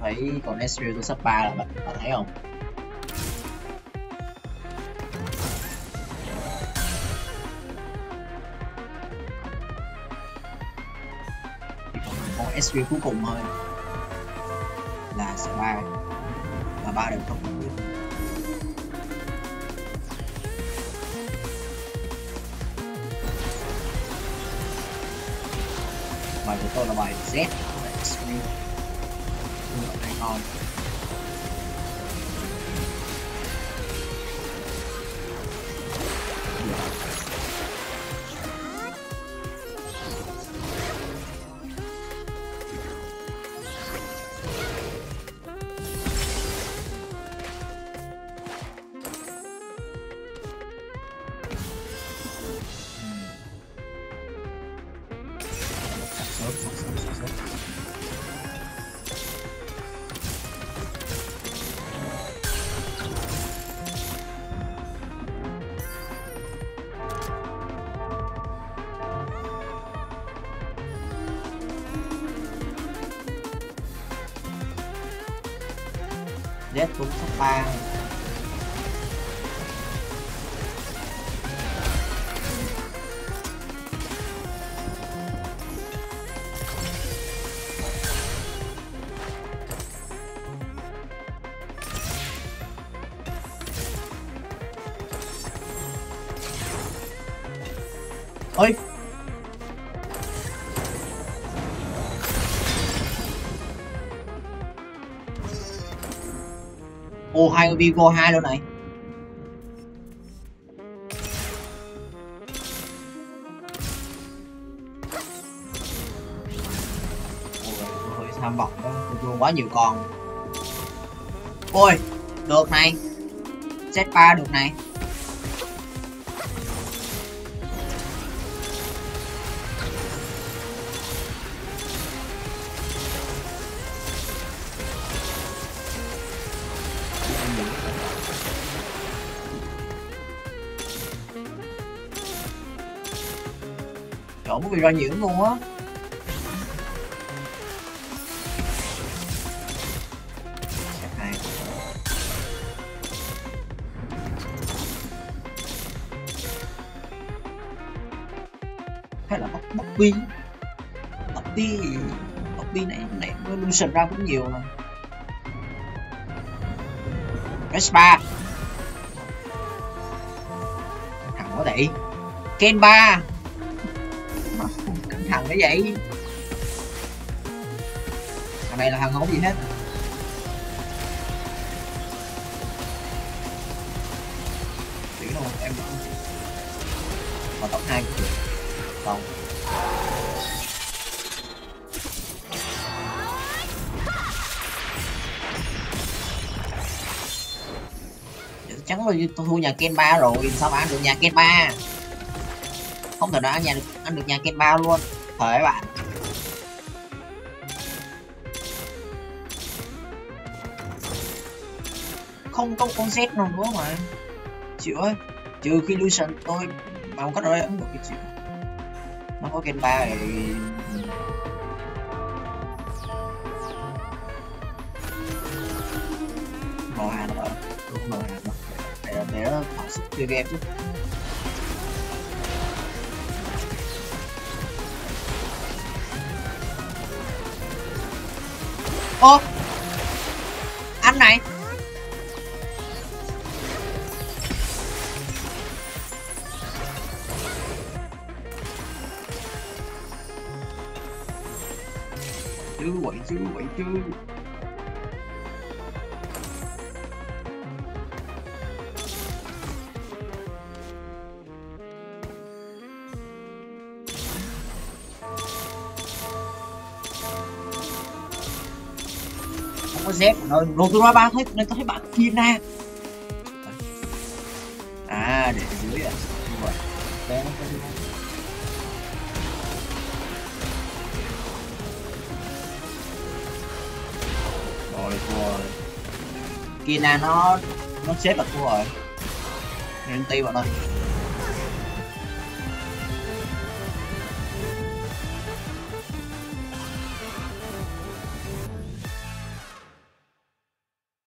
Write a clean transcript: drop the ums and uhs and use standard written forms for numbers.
thấy còn Ezreal tôi sắp 3 là bạn thấy không? Thì còn con Ezreal cuối cùng thôi là sẽ 3 và 3 đều không được. Bài của tôi là bài Z của Ezreal. Hay ho. Dead cũng sắp 3. Ôi ô, hai người đi vô 2 luôn này. Ôi, hơi tham vọng đó, tôi vô quá nhiều con. Ôi, được này. Z3 được này. Chỗ bị ra nhiễm luôn á. Hay là bóc bi nãy Lucian ra cũng nhiều mà. S3 thằng có thể Kenba mà không cẩn thận cái vậy. Thằng này là thằng không có gì hết. Chỉ là một em và top 2 cũng được. Còn chắc là tôi thua nhà Kenba rồi, sao mà ăn được nhà Kenba? Không thể nào ăn được nhà Kenba luôn. Thôi các bạn. Không có con Z nào nữa mà. Chịu ơi, trừ khi Lucian tôi mà không có đâu ăn được cái chịu. Nó có Kenba thì màu hàng nữa, đúng màu hàng. Để nó thỏa sức chơi game chứ. Ô anh này chứ quậy chứ Z rồi, tôi nói ba thấy nên tôi thấy bạn kia ra. À để dưới à. Rồi. Bé nó có đi. Rồi. Kia nó xếp là thua rồi. Nên tí bạn ơi.